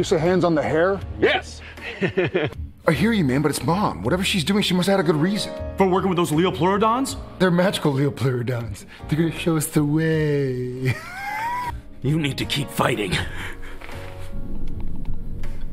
you say hands on the hair? Yes! I hear you, man, but it's Mom. Whatever she's doing, she must have had a good reason. For working with those Leopleurodons? They're magical Leopleurodons. They're gonna show us the way. You need to keep fighting.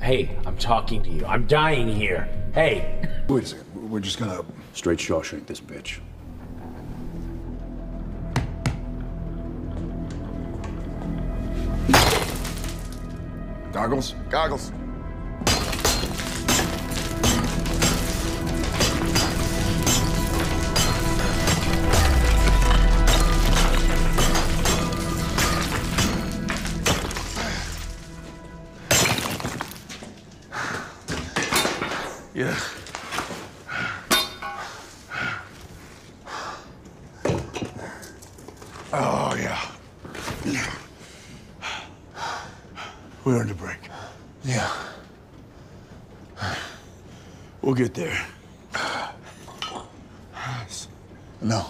Hey, I'm talking to you. I'm dying here. Hey. Wait a second. We're just gonna straight Shawshank this bitch. Goggles? Goggles. Yeah. Oh, yeah. We earned a break. Yeah. We'll get there. No.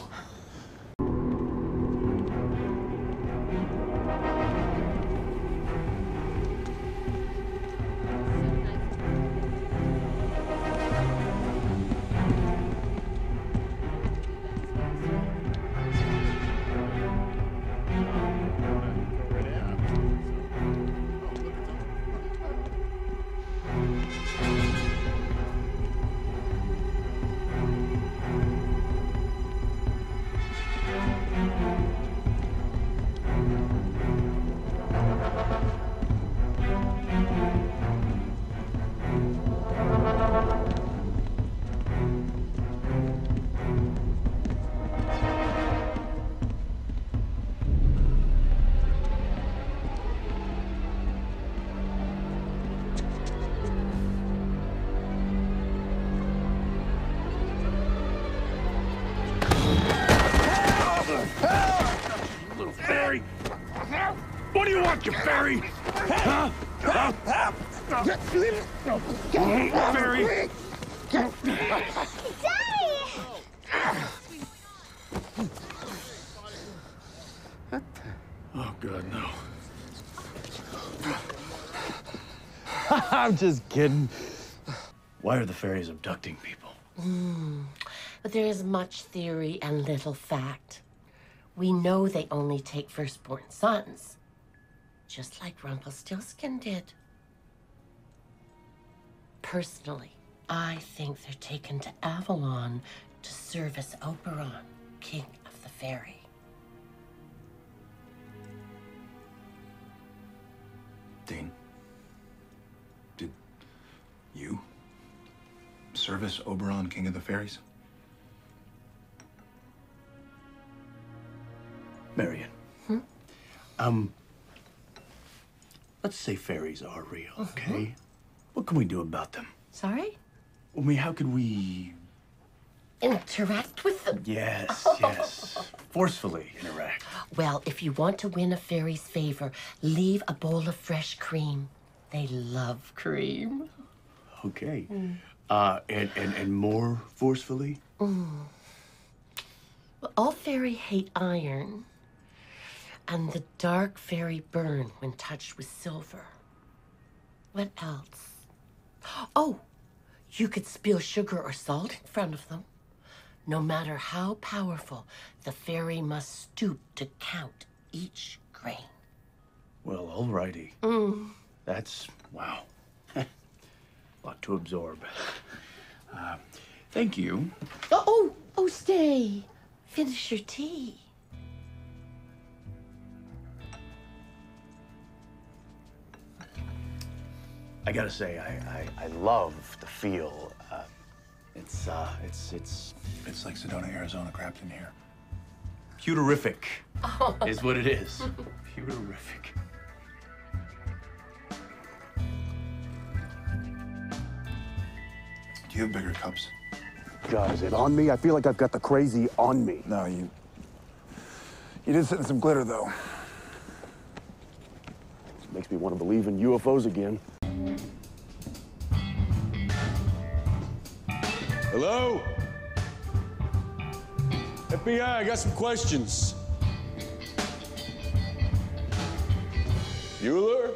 What do you want, you fairy? Huh? Fairy? Daddy! What the? Oh, God, no. I'm just kidding. Why are the fairies abducting people? But there is much theory and little fact. We know they only take firstborn sons, just like Rumpelstiltskin did. Personally, I think they're taken to Avalon to serve as Oberon, king of the fairy. Dane, did you serve as Oberon, king of the fairies? Marion, let's say fairies are real, okay? What can we do about them? Sorry? I mean, how could we... interact with them? Yes, yes. Forcefully interact. Well, if you want to win a fairy's favor, leave a bowl of fresh cream. They love cream. Okay. And more forcefully? Well, all fairy hate iron. And the dark fairy burn when touched with silver. What else? Oh, you could spill sugar or salt in front of them. No matter how powerful, the fairy must stoop to count each grain. Well, alrighty. That's, wow. A lot to absorb. Thank you. Oh, stay. Finish your tea. I gotta say, I love the feel. It's like Sedona, Arizona, crapped in here. Pewterific is what it is. Pewterific. Do you have bigger cups? God, is it on me? I feel like I've got the crazy on me. No, you did send some glitter, though. This makes me want to believe in UFOs again. Hello? FBI, I got some questions. Bueller?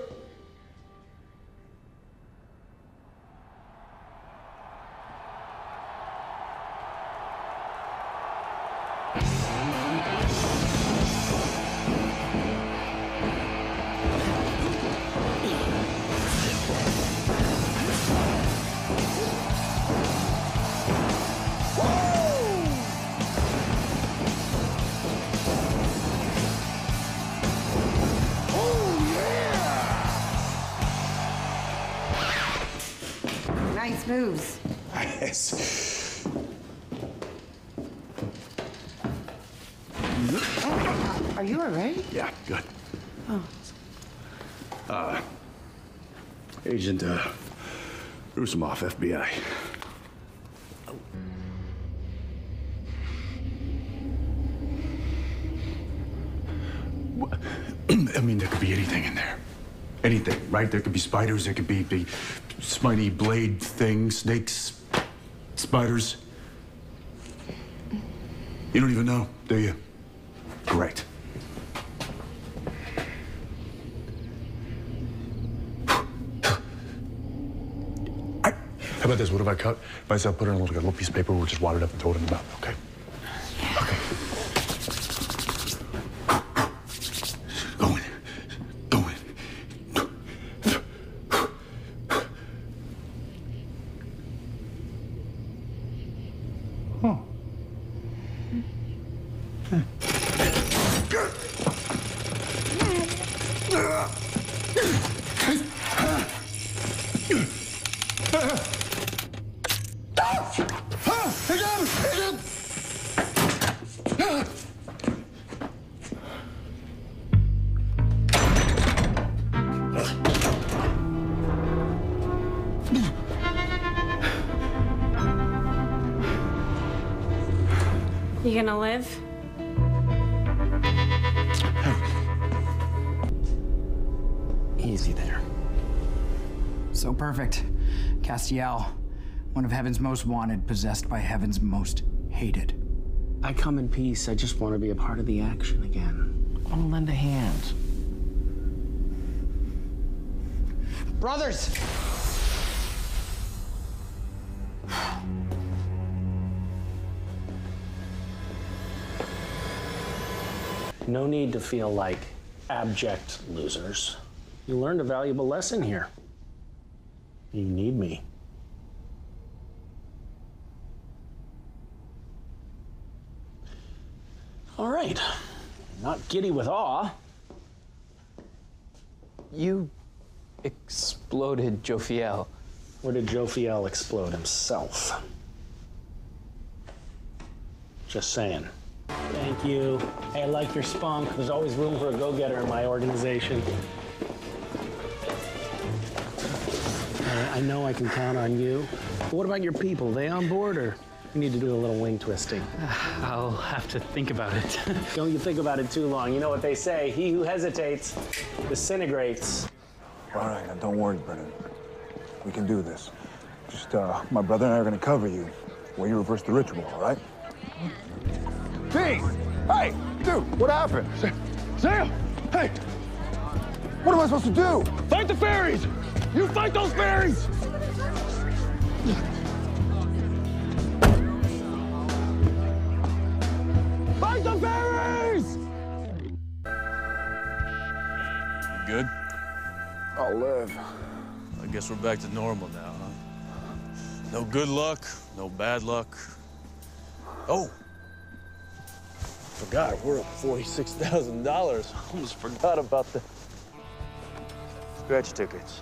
moves. Yes. Oh, are you all right? Yeah, good. Oh. Agent Rusomoff, FBI. Oh. I mean, there could be anything in there. Anything, right? There could be spiders, there could be spiny blade things, snakes, spiders. You don't even know, do you? Great. How about this? What if I cut myself, put it on like a little piece of paper, we'll just wad it up and throw it in the mouth, okay? You gonna live? Easy there. So perfect. Castiel, one of heaven's most wanted, possessed by heaven's most hated. I come in peace. I just want to be a part of the action again. I want to lend a hand. Brothers! No need to feel like abject losers. You learned a valuable lesson here. You need me. All right. Not giddy with awe. You exploded Jophiel. Or did Jophiel explode himself? Just saying. Thank you. Hey, I like your spunk. There's always room for a go-getter in my organization. I know I can count on you. But what about your people? They on board, or you need to do a little wing twisting? I'll have to think about it. Don't you think about it too long. You know what they say, he who hesitates disintegrates. All right, now don't worry, Brennan. We can do this. Just, my brother and I are gonna cover you while you reverse the ritual, all right? Hey! Hey! Dude, what happened? Sam! Hey! What am I supposed to do? Fight the fairies! You fight those fairies! Fight the fairies! Good? I'll live. I guess we're back to normal now, huh? No good luck, no bad luck. Oh! Forgot, we're up $46,000. I almost forgot about the scratch tickets.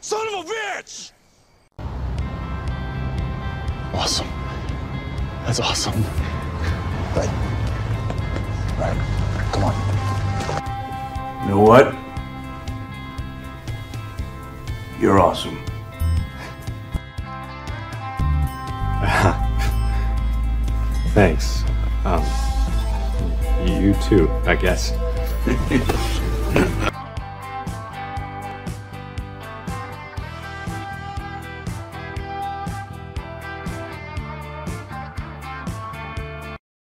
Son of a bitch! Awesome. That's awesome. Right. Right. Come on. You know what? You're awesome. Thanks. You too, I guess.